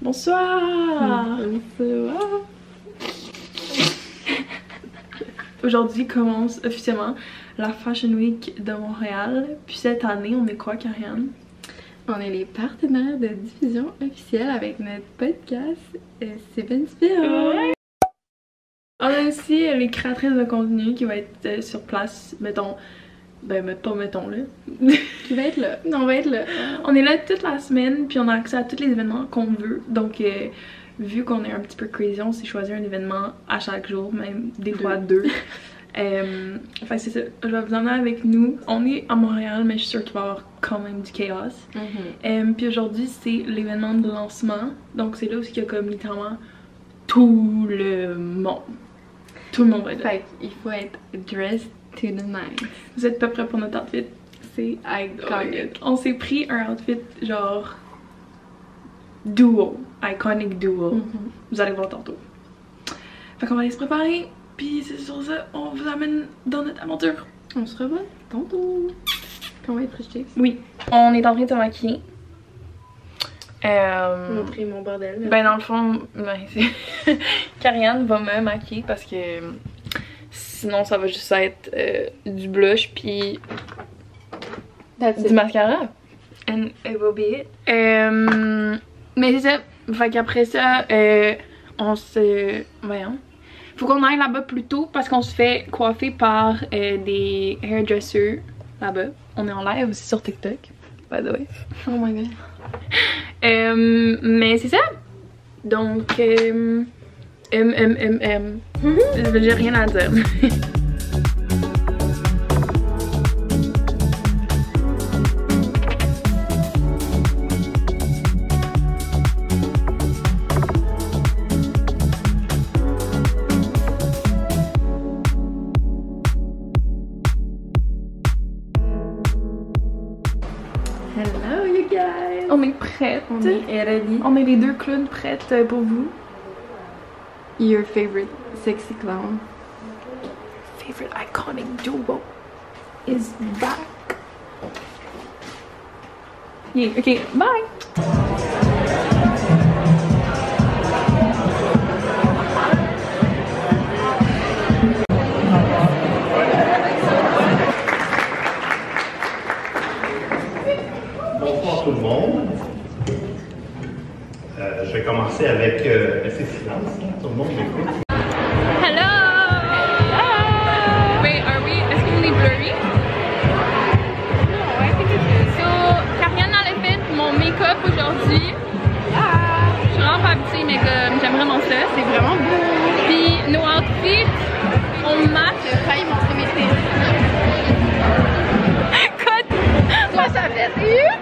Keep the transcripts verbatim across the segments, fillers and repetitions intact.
Bonsoir. Bonsoir. Aujourd'hui commence officiellement la Fashion Week de Montréal. Puis cette année, on est quoi, Karianne? On est les partenaires de diffusion officielle avec notre podcast Stephen. Ouais. On a aussi les créatrices de contenu qui vont être sur place, mettons. Ben, mais pas mettons là. Qui va être là. Non, on va être là. On est là toute la semaine, puis on a accès à tous les événements qu'on veut. Donc, euh, vu qu'on est un petit peu crazy, on s'est choisi un événement à chaque jour, même des deux. fois deux. euh, enfin, c'est ça. Je vais vous emmener avec nous. On est à Montréal, mais je suis sûre qu'il va y avoir quand même du chaos. Mm-hmm. euh, puis aujourd'hui, c'est l'événement de lancement. Donc, c'est là où il y a comme littéralement tout le monde. Tout le monde va être là. Fait qu'il faut être dressed. Vous êtes pas prêts pour notre outfit? C'est iconic. On s'est pris un outfit genre duo, iconic duo. Mm-hmm. Vous allez voir tantôt. Fait qu'on va aller se préparer, puis c'est sur ça, on vous amène dans notre aventure. On se revoit tantôt. Qu'on va être rejetés. Oui. On est en train de se maquiller. Euh... Montrer mon bordel. Merci. Ben dans le fond, ben, Karianne va me maquiller parce que. Sinon, ça va juste être euh, du blush puis du mascara. And it will be it. Euh, mais c'est ça. Fait qu'après ça, euh, on se. Voyons. Faut qu'on aille là-bas plus tôt parce qu'on se fait coiffer par euh, des hairdressers là-bas. On est en live aussi sur TikTok. By the way. Oh my god. euh, mais c'est ça. Donc. Euh, M, M, M, M. Mm-hmm. J'ai rien à dire. Hello, you guys! On est prêtes. On est ready. On est les deux clowns prêtes pour vous. Your favorite sexy clown, favorite iconic duo is back. Yeah, okay, bye. Bonsoir tout le monde. Euh, je vais commencer avec euh, assez silence, tout le monde m'écoute. Hello! Hello! Wait, are we, est-ce qu'on est blurry? No, I think it's good. So, Karianne a fait mon make-up aujourd'hui. Ah! Je suis vraiment pas habituée, mais comme j'aime vraiment ça, c'est vraiment beau. Puis nos outfits, on match. J'ai failli montrer mes fesses. Côte! Moi, ça fait rire!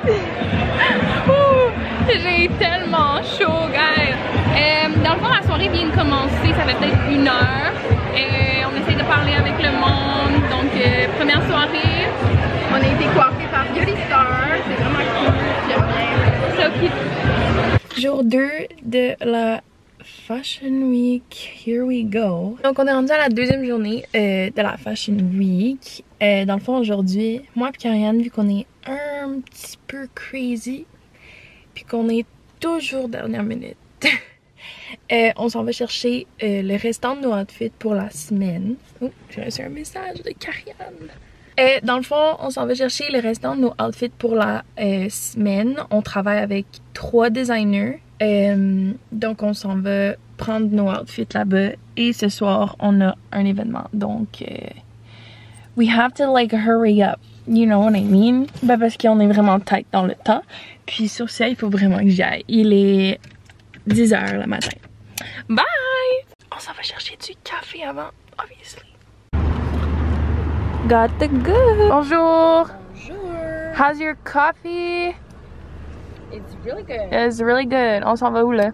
J'ai tellement chaud, guys! Euh, dans le fond, la soirée vient de commencer, ça fait peut-être une heure. Et on essaie de parler avec le monde. Donc, euh, première soirée, on a été coiffés par Beauty Star. C'est vraiment cool, j'aime bien. So cute! Jour deux de la Fashion Week. Here we go! Donc, on est rendu à la deuxième journée euh, de la Fashion Week. Euh, dans le fond, aujourd'hui, moi et Karianne, vu qu'on est un petit peu crazy, puis qu'on est toujours dernière minute. euh, on s'en va chercher euh, le restant de nos outfits pour la semaine. Oh, j'ai reçu un message de Karianne. Euh, dans le fond, on s'en va chercher le restant de nos outfits pour la euh, semaine. On travaille avec trois designers. Euh, donc, on s'en va prendre nos outfits là-bas. Et ce soir, on a un événement. Donc, euh, we have to like hurry up. You know what I mean? Ben parce qu'on est vraiment tight dans le temps. Puis sur ça, il faut vraiment que j'y aille. Il est dix heures le matin. Bye! On s'en va chercher du café avant, obviously. Got the good! Bonjour! Bonjour! How's your coffee? It's really good. It's really good. On s'en va où là?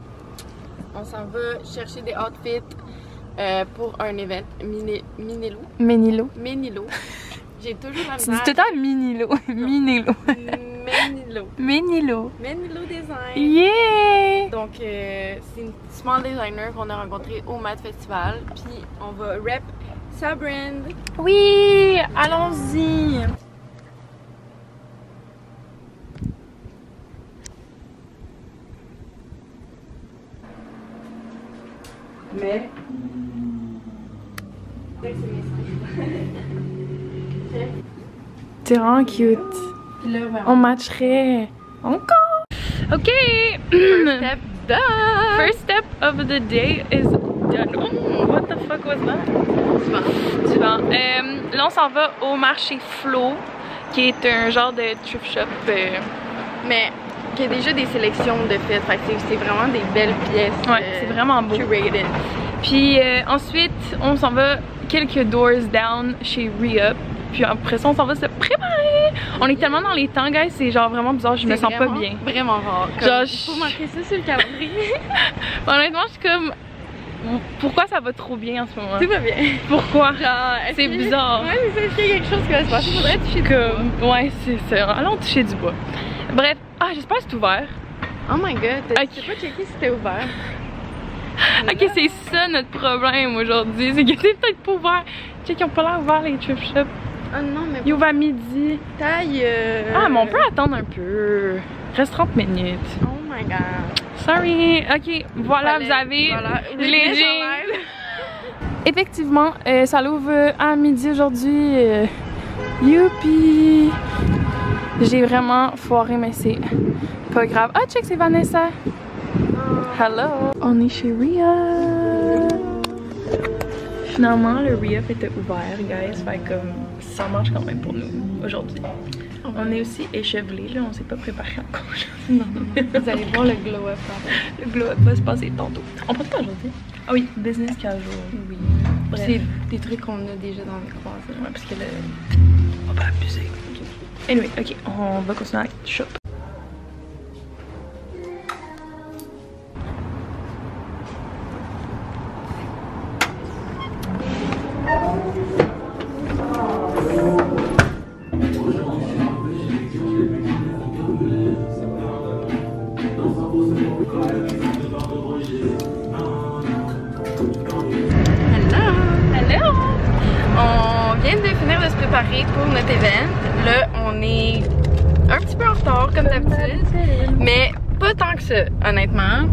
On s'en va chercher des outfits euh, pour un event. Mini Minilo. Minilo. Minilo. J'ai toujours la misère. C'est tout le temps Minilo. Minilo. Minilo. Minilo. Minilo Design. Yeah! Donc, euh, c'est une small designer qu'on a rencontrée au Mad Festival. Puis, on va rep sa brand. Oui! Allons-y! Mais... c'est vraiment cute. Là, vraiment. On matcherait encore. Ok. First step done. First step of the day is done. Oh, what the fuck was that? Du vent. Du vent. Euh, là, on s'en va au marché Flo, qui est un genre de thrift shop, euh, mais qui a déjà des sélections de fêtes. C'est vraiment des belles pièces. Ouais, euh, c'est vraiment beau. Curated. Puis euh, ensuite, on s'en va quelques doors down chez Re-Up. Puis après ça, on s'en va se préparer. On est tellement dans les temps, guys, c'est genre vraiment bizarre, je me sens vraiment, pas bien. Vraiment rare. Comme, genre, il faut marquer ça sur le calendrier. Honnêtement, je suis comme... pourquoi ça va trop bien en ce moment? Tout va bien. Pourquoi? C'est bizarre. Ouais, mais est-ce qu'il y a quelque chose qui va se passer? Faudrait toucher comme... du bois. Ouais, c'est ça. Allons toucher du bois. Bref. Ah, j'espère que c'est ouvert. Oh my god, t'as okay. pas checké si c'était ouvert. Ok, c'est ça notre problème aujourd'hui. C'est que c'est peut-être pas ouvert. Check, ils ont pas l'air ouverts les thrift shops. Ah oh non, mais. Il ouvre à midi. Taille. Euh... Ah, mais on peut attendre un peu. Reste trente minutes. Oh my god. Sorry. Ok, voilà, vous avez voilà. les jeans. Effectivement, euh, ça l'ouvre à midi aujourd'hui. Euh, youpi. J'ai vraiment foiré, mais c'est pas grave. Ah, check, c'est Vanessa. Oh. Hello. On est chez Re-Up. Finalement, le Re-Up était ouvert, guys. Fait comme ça marche quand même pour nous aujourd'hui. Oh. On est aussi échevelés, là. On s'est pas préparé encore. Non, non. Vous allez voir le glow up. Le glow up va se passer tantôt. On prend pas aujourd'hui. Ah oui, business casual. Oui. C'est des trucs qu'on a déjà dans les croisés. Ouais, parce que là, on va abuser. Okay. Anyway, ok, on va continuer avec le shop. Pour notre event. Là, on est un petit peu en retard comme d'habitude, mais pas tant que ça, honnêtement.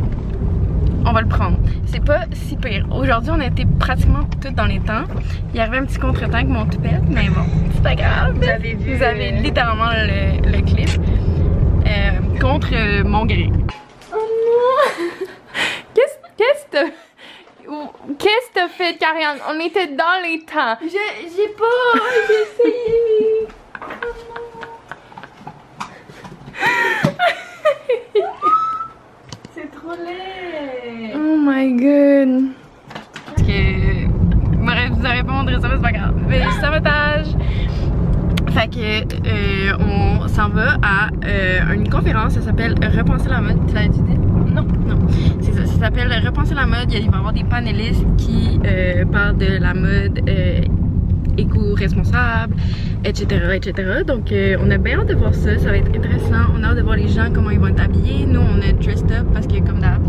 On va le prendre. C'est pas si pire. Aujourd'hui, on a été pratiquement toutes dans les temps. Il y avait un petit contre-temps avec mon toupette, mais bon, c'est pas grave. Vous avez vu. Vous avez littéralement le, le clip euh, contre euh, mon gré. Oh non! Qu'est-ce que t'as? Qu'est-ce que t'as fait, Karianne? On était dans les temps. J'ai pas... J'ai essayé. Oh c'est trop laid. Oh my god. Que... bref, vous aurez pas mon dressage, c'est pas grave. Mais sabotage. Fait que... Euh, on s'en va à euh, une conférence. Ça s'appelle Repenser la mode. Tu l'as étudié? Non, non. C'est ça. Ça s'appelle Repenser la mode. Il va y avoir des panélistes qui euh, parlent de la mode euh, éco-responsable, et cetera, et cetera. Donc, euh, on a bien hâte de voir ça. Ça va être intéressant. On a hâte de voir les gens, comment ils vont être habillés. Nous, on est dressed up parce que, comme d'hab.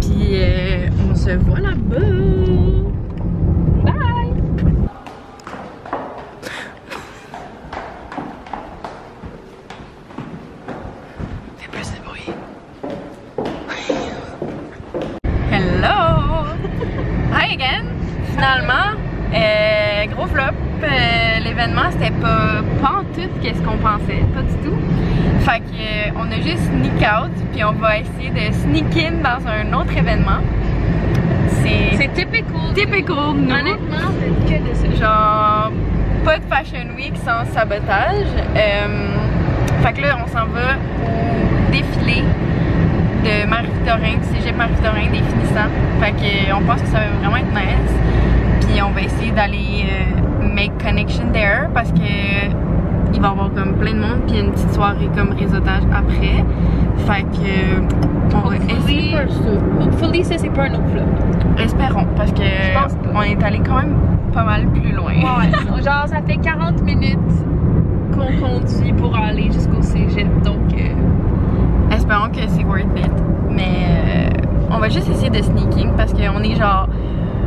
Puis, euh, on se voit là-bas. Finalement, euh, gros flop, euh, l'événement c'était pas, pas en tout qu'est-ce qu'on pensait, pas du tout. Fait que euh, on a juste sneak out, puis on va essayer de sneak in dans un autre événement. C'est typical. Typical, nous. Honnêtement, c'est que de ce genre, pas de Fashion Week sans sabotage. Euh, fait que là, on s'en va au défilé de Marie-Vittorin, du cégep Marie-Vittorin des finissants. Fait que on pense que ça va vraiment être nice. Puis on va essayer d'aller euh, make connection there parce que euh, il va y avoir comme plein de monde puis une petite soirée comme réseautage après. Fait que euh, on va essayer. Hopefully ça c'est pas un autre flop. Espérons parce que on est allé quand même pas mal plus loin. Ouais, genre ça fait quarante minutes qu'on conduit pour aller jusqu'au cégep, donc euh... espérons que c'est worth it, mais euh, on va juste essayer de sneaking parce qu'on est genre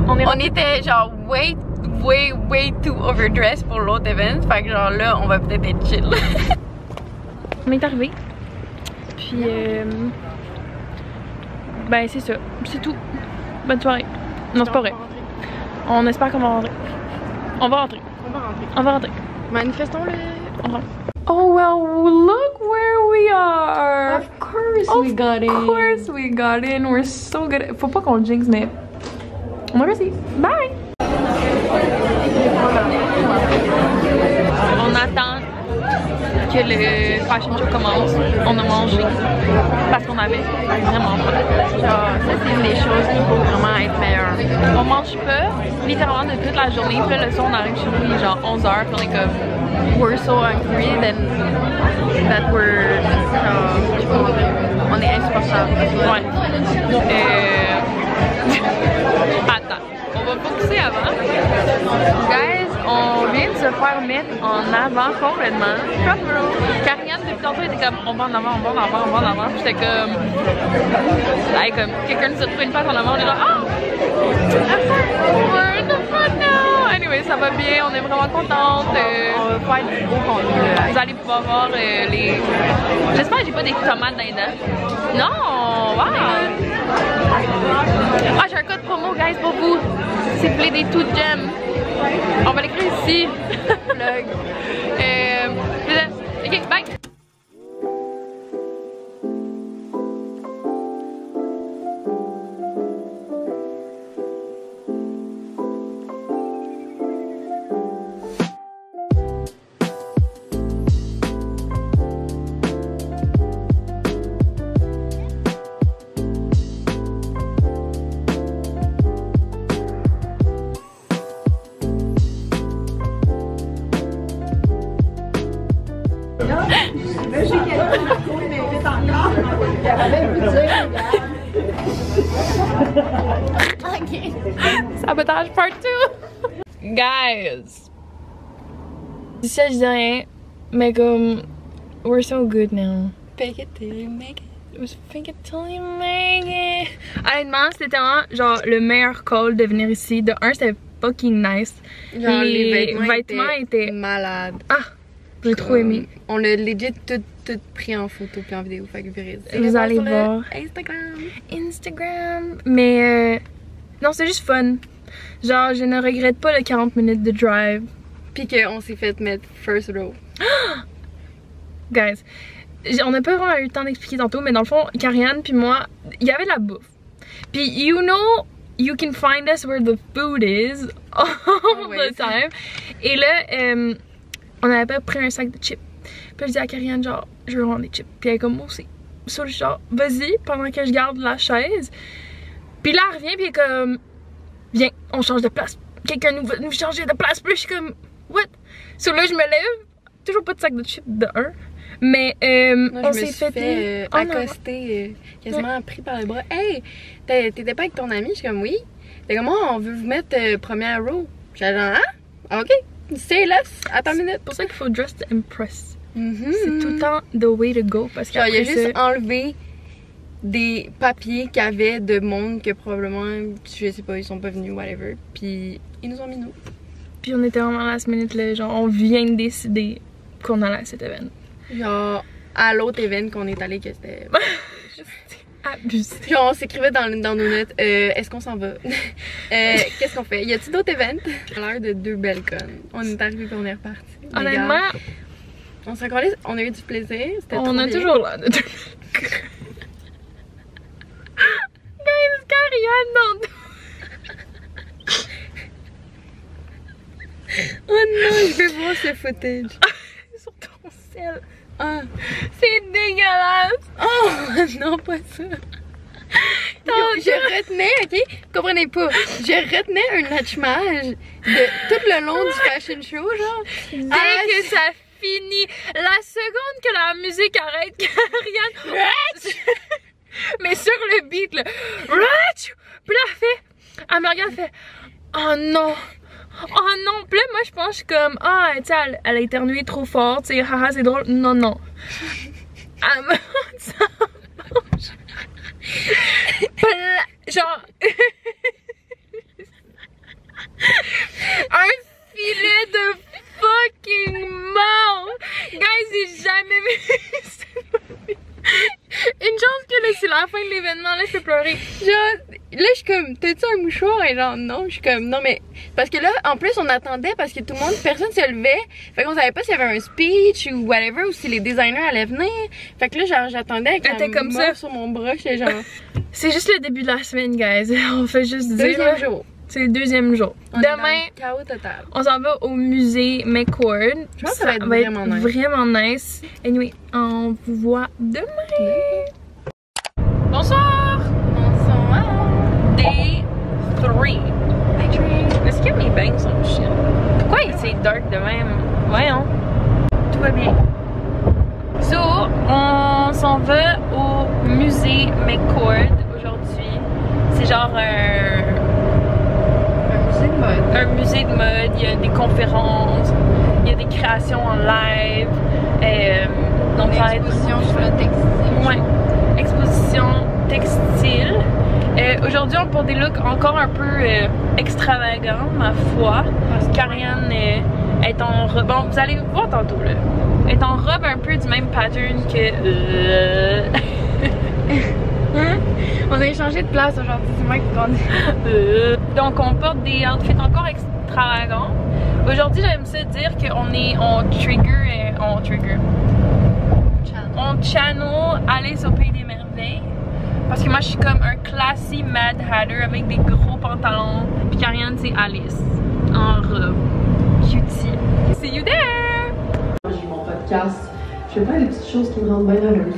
on, est on était genre way way way too overdressed pour l'autre event, fait que genre là on va peut-être être chill. On est arrivé, puis euh, ben c'est ça, c'est tout. Bonne soirée. Non, c'est pas vrai. On espère qu'on va rentrer. On va rentrer. On va rentrer. On va rentrer. Manifestons-le. On rentre. Oh well, look where we are. Of course we got in. Of course we got in. We're so good. Faut pas qu'on jinx, mais on va réussir. Bye. On attend que le fashion show commence. On a mangé parce qu'on avait vraiment faim. Ça, c'est une des choses qui faut vraiment être meilleure. On mange pas littéralement de toute la journée. Puis là, le soir, on arrive chez nous, genre onze heures. Puis on est comme, we're so hungry then that we're, uh, je pense, on est insupportable. Ouais. Euh... Attends, on va focuser avant. Guys, on vient de se faire mettre en avant complètement. Karianne depuis tantôt était comme on va en avant, on va en avant, on va en avant. J'étais comme, like, comme quelqu'un nous a trouvé une place en avant, on est là, ah! Oh, anyway, ça va bien, on est vraiment contente. Euh, on va faire du beau contenu. Vous allez pouvoir voir euh, les. J'espère que j'ai pas des tomates dans les dents. Non! Wow! Ah, j'ai un code promo, guys, pour vous. C'est Play des Two Gems. On va l'écrire ici. Vlog. euh, ok, bye. Sabotage part deux. Guys, je sais, je dis rien, mais comme, we're so good now. Fake it till you make it. Fake it till you make it. Honnêtement, c'était tellement genre le meilleur call de venir ici. De un, c'était fucking nice. Genre, les, les vêtements, vêtements étaient, étaient malades. Ah, j'ai trop aimé. On l'a legit tout, tout pris en photo puis en vidéo. Fait que vous, vous allez voir. Instagram. Instagram. Mais euh, non, c'est juste fun. Genre, je ne regrette pas le quarante minutes de drive. Puis qu'on s'est fait mettre first row. Guys, on n'a pas vraiment eu le temps d'expliquer tantôt, mais dans le fond, Karianne puis moi, il y avait de la bouffe. Puis, you know, you can find us where the food is all oh, the time. Et là, euh, on n'avait pas pris un sac de chips. Puis je dis à Karianne, genre, je veux rendre des chips. Puis elle est comme, moi aussi. Sur le genre, vas-y, pendant que je garde la chaise. Puis là, elle revient, puis elle est comme, viens, on change de place. Quelqu'un nous va nous changer de place. Puis je suis comme, what? Sur so, là, je me lève. Toujours pas de sac de chips de un. Mais euh, Moi, on s'est fait, fait euh, oh, accoster, euh, quasiment ouais. Pris par le bras. Hey, t'étais pas avec ton ami? Je suis comme, oui. T'es comme, oh, on veut vous mettre euh, première row. Je suis genre, ah, ok. Stay less. Attends une minute. C'est pour ça qu'il faut dress to impress. Mm-hmm. C'est tout le temps the way to go. Parce qu'il a juste ça... enlevé des papiers qu'il y avait de monde que probablement, je sais pas, ils sont pas venus, whatever. Puis ils nous ont mis nous. Puis on était vraiment à ce minute là, genre on vient de décider qu'on allait à cet événement. Genre à l'autre événement qu'on est allé, que c'était abusé. Puis on s'écrivait dans, dans nos notes, euh, est-ce qu'on s'en va? euh, Qu'est-ce qu'on fait? Y a-t-il d'autres événements? À l'heure de deux belles connes. On est arrivé puis on est reparti. Honnêtement, on s'est encore on a eu du plaisir. On trop a bien. Toujours là de deux belles connes. Guys, Karianne non. Oh non, je vais voir ce footage. Ah, sur ton sel. Ah. C'est dégueulasse. Oh non, pas ça. Non, je retenais, ok? Comprenez pas. Je retenais un lâchemage de tout le long du fashion show, genre. Dès ah, que ça finit, la seconde que la musique arrête, Karianne. Mais sur le beat, là, puis là, elle fait, elle me regarde, elle fait, oh non, oh non, puis là moi je pense comme ah oh, tu sais elle, elle a éternué trop fort, tu sais haha c'est drôle, non non. Elle me genre un filet de fucking mort. Guys, j'ai jamais vu une chance que là c'est la fin de l'événement, là je peux pleurer. Genre là je suis comme t'as-tu un mouchoir? Et genre non, je suis comme non mais parce que là en plus on attendait parce que tout le monde, personne se levait, fait qu'on savait pas s'il y avait un speech ou whatever ou si les designers allaient venir, fait que là genre j'attendais avec la comme ça sur mon bras, j'étais genre c'est juste le début de la semaine guys, on fait juste dire deuxième jour. C'est le deuxième jour. On demain, chaos total. On s'en va au musée McCord. Je pense ça, que ça va être, va vraiment, être nice. vraiment nice. Anyway, on vous voit demain. Mm. Bonsoir. Bonsoir. Day trois. Est-ce que mes bangs sont chiens? Pourquoi c'est dark de même? Voyons. Tout va bien. So, on s'en va au musée McCord aujourd'hui. C'est genre un... un musée de mode, il y a des conférences, il y a des créations en live, et, euh, donc une exposition sur le textile. Ouais, exposition textile. Euh, Aujourd'hui on porte des looks encore un peu euh, extravagants, ma foi. Parce qu'Ariane euh, est en robe, bon vous allez le voir tantôt là, est en robe un peu du même pattern que... Euh... Hein? On a échangé de place aujourd'hui, c'est moi qui conduis. Donc on porte des outfits encore extravagants. Aujourd'hui j'aime ça dire qu'on est, on trigger, et on trigger. Channel. On channel Alice au Pays des Merveilles. Parce que moi je suis comme un classy Mad Hatter avec des gros pantalons. Puis Karianne c'est Alice en robe. Cutie. See you there! J'ai mon podcast. Je fais pas les petites choses qui me rendent bien heureuse.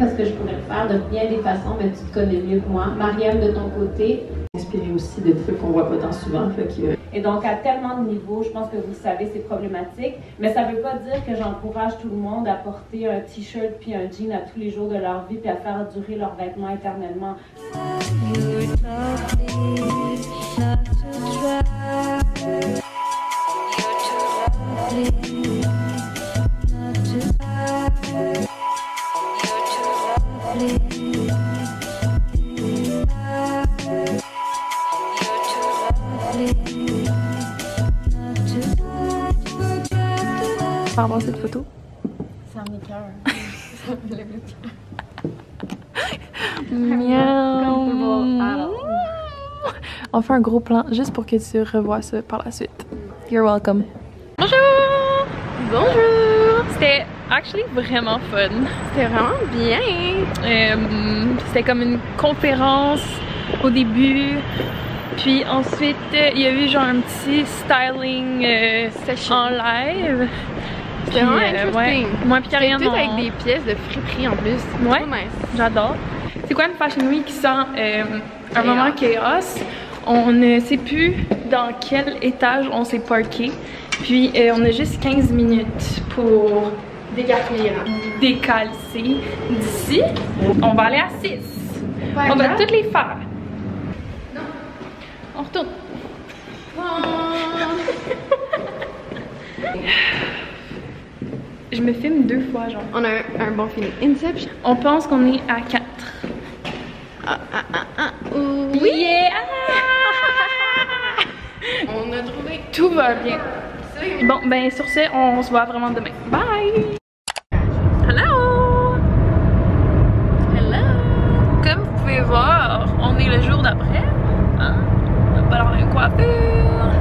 Parce que je pourrais le faire de bien des façons, mais tu te connais mieux que moi. Marianne, de ton côté, inspirée aussi des trucs qu'on voit pas tant souvent. Fait que... Et donc, à tellement de niveaux, je pense que vous le savez, c'est problématique, mais ça veut pas dire que j'encourage tout le monde à porter un t-shirt puis un jean à tous les jours de leur vie puis à faire durer leurs vêtements éternellement. Par rapport à cette photo, ça me l'écoeure. Ça me lève le cœur. Miaou. On fait un gros plan juste pour que tu revois ça par la suite. You're welcome. Bonjour. Bonjour. C'était actually vraiment fun. C'était vraiment bien. Euh, C'était comme une conférence au début. Puis ensuite, il y a eu genre un petit styling euh, session en live. C'était vraiment euh, ouais. Moi puis Karianne, tout avec des pièces de friperie en plus. Ouais, j'adore. C'est quoi une Fashion Week qui sent euh, un moment chaos? On ne sait plus dans quel étage on s'est parké. Puis euh, on a juste quinze minutes pour décarter, décalcer d'ici. On va aller à six. Ouais, on va toutes les faire. Non. On retourne. Oh. Je me filme deux fois, genre. On a un, un bon feeling. Inception. On pense qu'on est à quatre. Ah, ah, ah, ah. Oui! oui. Yeah. On a trouvé. Tout va bien. Bon, ben sur ce, on se voit vraiment demain. Bye! Hello! Hello! Comme vous pouvez voir, on est le jour d'après. Hein? On n'a pas la même coiffure.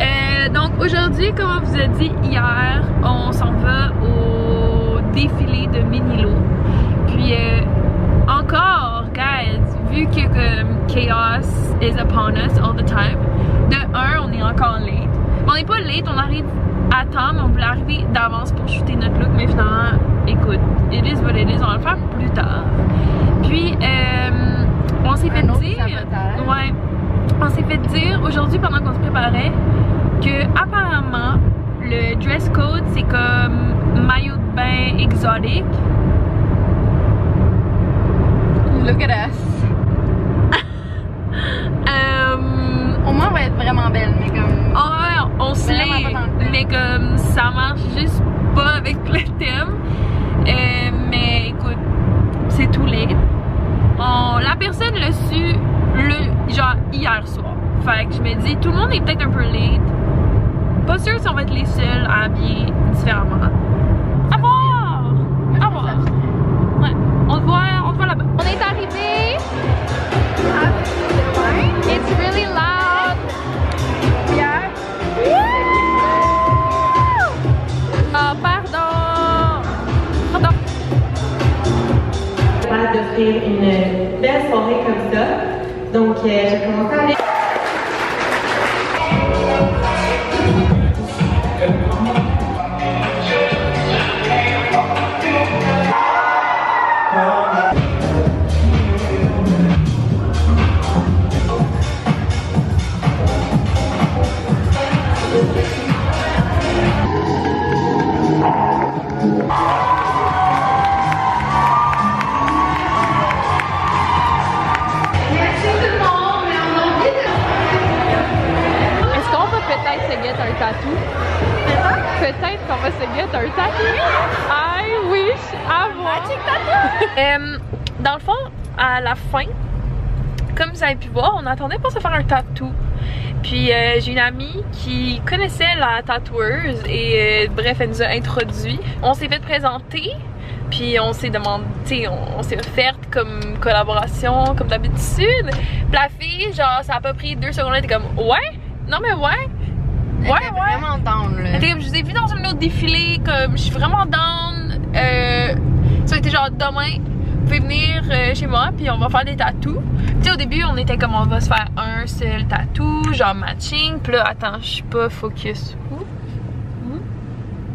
Euh, donc aujourd'hui, comme on vous a dit hier, on s'en va au défilé de Minilo. Puis euh, encore, guys, vu que um, chaos is upon us all the time, de un, on est encore late. On n'est pas late, on arrive à temps, mais on voulait arriver d'avance pour shooter notre look, mais finalement, écoute, it is what it is, on va le faire plus tard. Puis, euh, on s'est fait dire, ouais, on s'est fait dire aujourd'hui pendant qu'on se préparait que apparemment le dress code c'est comme maillot de bain exotique. Look at us. um, Au moins on va être vraiment belle, mais comme. avec le thème. Euh, mais écoute, c'est tout laid. On, la personne l'a su le, genre hier soir. Fait que je me dis, tout le monde est peut-être un peu laid. Pas sûr si on va être les seuls à habiller différemment. À voir! À voir! Ouais, on te voit, on te voit là-bas. On est arrivé! It's really loud! Yeah! Woo! Oh, pardon! Pardon! Je suis capable d'offrir une belle soirée comme ça. Donc, euh, j'ai commencé à aller. Peut-être qu'on va se get un tatou. I wish. Avoir. Magic tattoo. um, dans le fond, à la fin, comme vous avez pu voir, on attendait pour se faire un tatou. Puis euh, j'ai une amie qui connaissait la tatoueuse et euh, bref, elle nous a introduit. On s'est fait présenter, puis on s'est demandé, on, on s'est offerte comme collaboration, comme d'habitude. Puis la fille, genre, ça a pas pris deux secondes, elle était comme ouais, non mais ouais. Ouais, ouais. Vraiment down, là. Je vous ai vu dans un autre défilé, comme je suis vraiment down. Euh, ça a été genre demain, vous pouvez venir euh, chez moi, puis on va faire des tatous. Tu sais, au début, on était comme on va se faire un seul tatou, genre matching. Puis là, attends, je suis pas focus.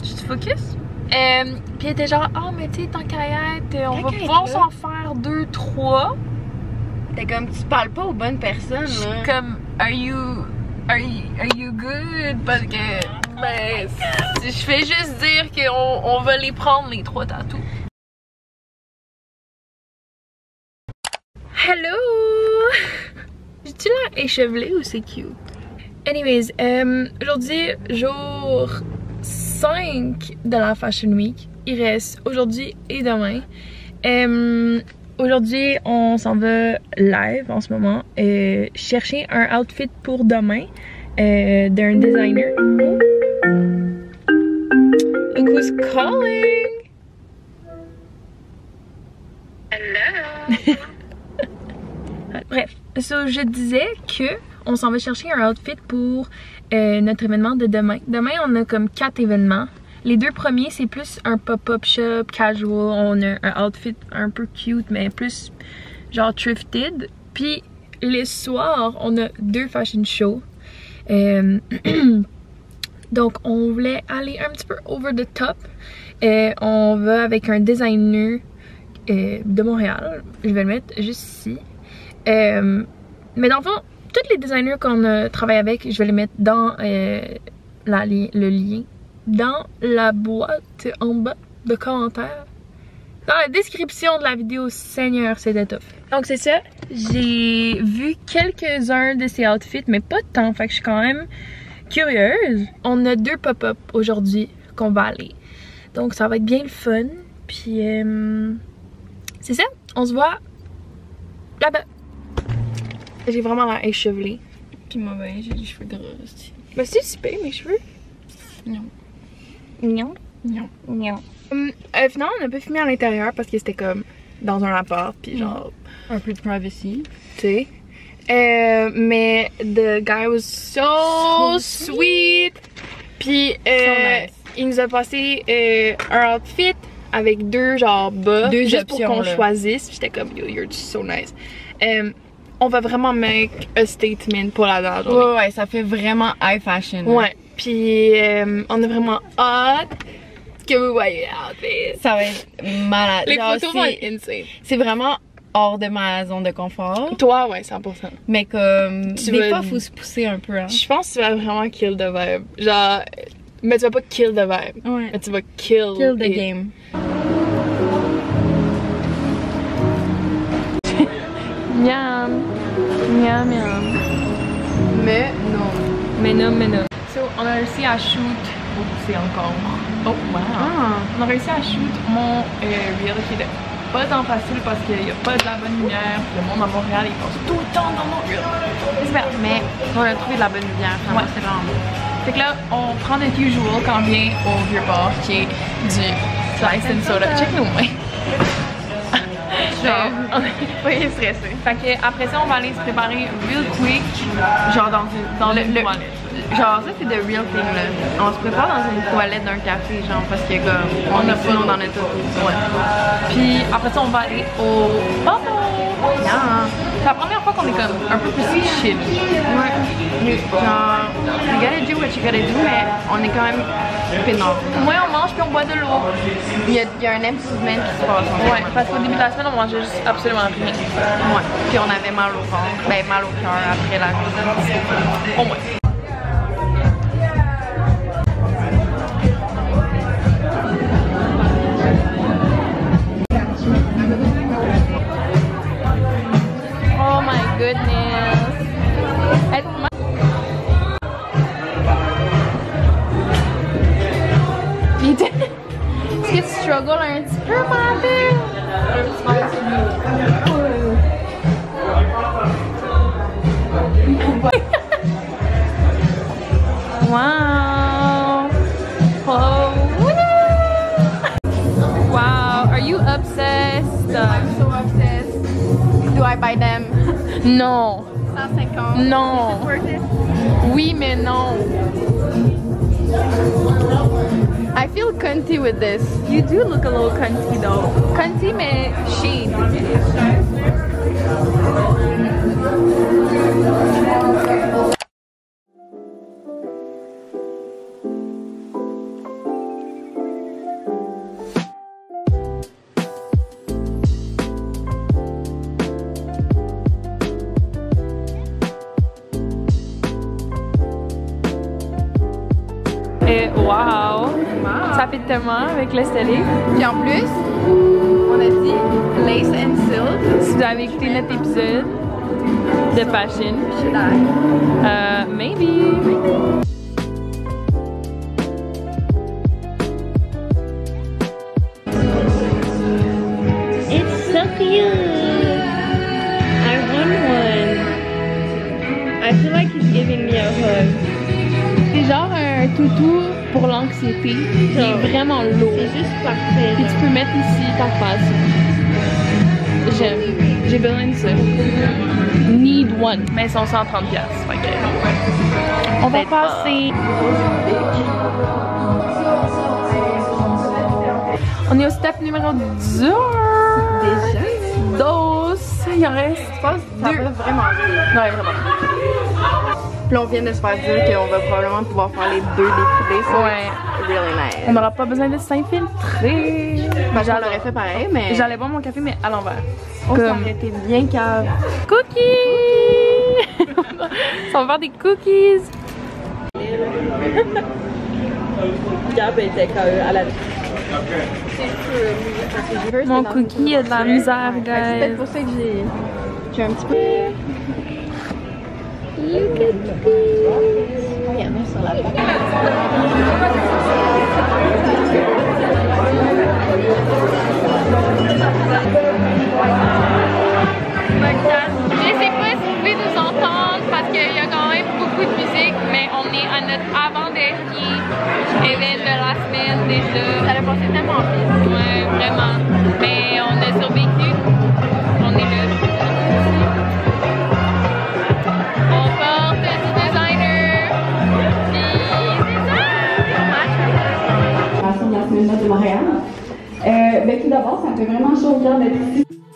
Je suis focus? Euh, puis elle était genre, oh, mais tu sais, tant qu'à y être, on va pouvoir s'en faire deux, trois. T'es comme, tu parles pas aux bonnes personnes, j'suis là. Comme, are you. Are you, are you good? Parce que ben, je fais juste dire qu'on on va les prendre les trois tatous. Hello! J'ai-tu l'air échevelée ou c'est cute? Anyways, um, aujourd'hui, jour cinq de la Fashion Week. Il reste aujourd'hui et demain. Um, Aujourd'hui, on s'en va live en ce moment, euh, chercher un outfit pour demain euh, d'un designer. Look who's calling! Hello! Bref, so, je disais que on s'en va chercher un outfit pour euh, notre événement de demain. Demain, on a comme quatre événements. Les deux premiers, c'est plus un pop-up shop, casual, on a un outfit un peu cute, mais plus genre thrifted. Puis le soir, on a deux fashion shows. Euh, donc on voulait aller un petit peu over the top. Euh, on va avec un designer euh, de Montréal. Je vais le mettre juste ici. Euh, mais dans le fond, tous les designers qu'on euh, travaille avec, je vais les mettre dans euh, la li le lien. Dans la boîte en bas de commentaires, dans la description de la vidéo. Seigneur, c'était tough. Donc c'est ça, j'ai vu quelques-uns de ces outfits, mais pas tant, fait que je suis quand même curieuse. On a deux pop-up aujourd'hui qu'on va aller, donc ça va être bien le fun. Puis euh, c'est ça, on se voit là-bas. J'ai vraiment l'air échevelée. Puis moi, ben, j'ai les cheveux gras aussi. Ben c'est si pire mes cheveux. Non. Non, non, non. Hum, euh, finalement, on a pas filmé à l'intérieur parce que c'était comme dans un appart, puis genre un peu de privacy, tu sais. Euh, mais the guy was so, so sweet. sweet. Puis euh, so nice. Il nous a passé euh, un outfit avec deux genre bas, deux juste options, pour qu'on choisisse. J'étais comme yo, you're just so nice. Um, on va vraiment make a statement pour la dernière journée. Ouais, ouais, ça fait vraiment high fashion. Ouais. Hein. Puis euh, on est vraiment hâte que vous voyez l'outfit. Ça va être malade. Les genre, photos vont être insane. C'est vraiment hors de ma zone de confort. Toi, ouais, cent pour cent. Mais comme, tu des veux... fois, faut se pousser un peu. Hein. Je pense que tu vas vraiment kill the vibe. Genre, mais tu vas pas kill the vibe. Ouais. Mais tu vas kill, kill the et... game. Miam. Miam, miam. Mais non. Mais non, mais non. So, on a réussi à shoot repousser encore. Oh wow! Ah. On a réussi à shoot mon euh, reel qui était pas tant facile parce qu'il n'y a pas de la bonne lumière. Le monde à Montréal, ils passent tout le temps dans mon reel. Mais on a trouvé de la bonne lumière. Enfin, ouais. C'est vraiment beau. Fait que là, on prend des usual quand on vient au vieux port qui est du Lace and Silk. Check nos mains. Genre, on est pas stressé. Fait que après ça, on va aller se préparer real quick. Genre dans, dans le, le, le genre ça c'est the real thing là. On se prépare dans une toilette d'un café, genre parce que comme on a fun dans notre auto. Ouais. Puis après ça, on va aller au photo. Yeah. C'est la première fois qu'on est comme un peu plus chill. Ouais. Genre, you gotta do what you gotta do, mais on est quand même pénard. Moi, on mange puis on boit de l'eau. Il y a, il y a un empty-man qui se passe. Ouais, moment. Parce qu'au début de la semaine, on mangeait juste absolument rien. Ouais. Puis on avait mal au ventre, ben mal au cœur après la journée. Au moins. Struggle un petit peu, ma belle. Wow. Oh. Wow. Are you obsessed? I'm so obsessed. Do I buy them? Non. cent cinquante. Non. Is it worth it? Oui, mais non. I feel cunty with this. You do look a little cunty though. Cunty mais chic. Avec le stellé. Puis en plus, on a dit Lace and Silk. Si vous avez écouté notre épisode de Fashion, euh, maybe. It's so cute. I want one. I feel like he's giving me a hug. C'est genre un toutou pour l'anxiété, il est vraiment lourd. C'est juste parfait. Puis tu peux mettre ici ta face. J'aime. J'ai besoin de ça. Need one. Mais ils sont cent trente dollars. On va passer. On est au step numéro dix. Déjà? Dos. Il en reste. Je pense que ça va vraiment. Ouais, vraiment. Puis on vient de se faire dire qu'on va probablement pouvoir faire les deux défilés. So ouais. Really nice. On n'aura pas besoin de s'infiltrer. Bah, j'en aurais fait pareil, mais. J'allais boire mon café, mais à l'envers. On Comme... était bien cave. Cookies! Ça va faire des cookies! Gab était à la. Mon cookie a de la misère, guys. C'est peut-être pour ça que j'ai. J'ai un petit peu. You can oh, yeah, sur la je sais pas si vous pouvez nous entendre parce qu'il y a quand même beaucoup de musique, mais on est à notre avant-dernier événement de la semaine déjà. Ça a passé tellement vite. Ouais, vraiment. Mais on a survécu. On est là. Fashion Week de Montréal. Euh, ben, tout d'abord, ça me fait vraiment chaud d'être ici.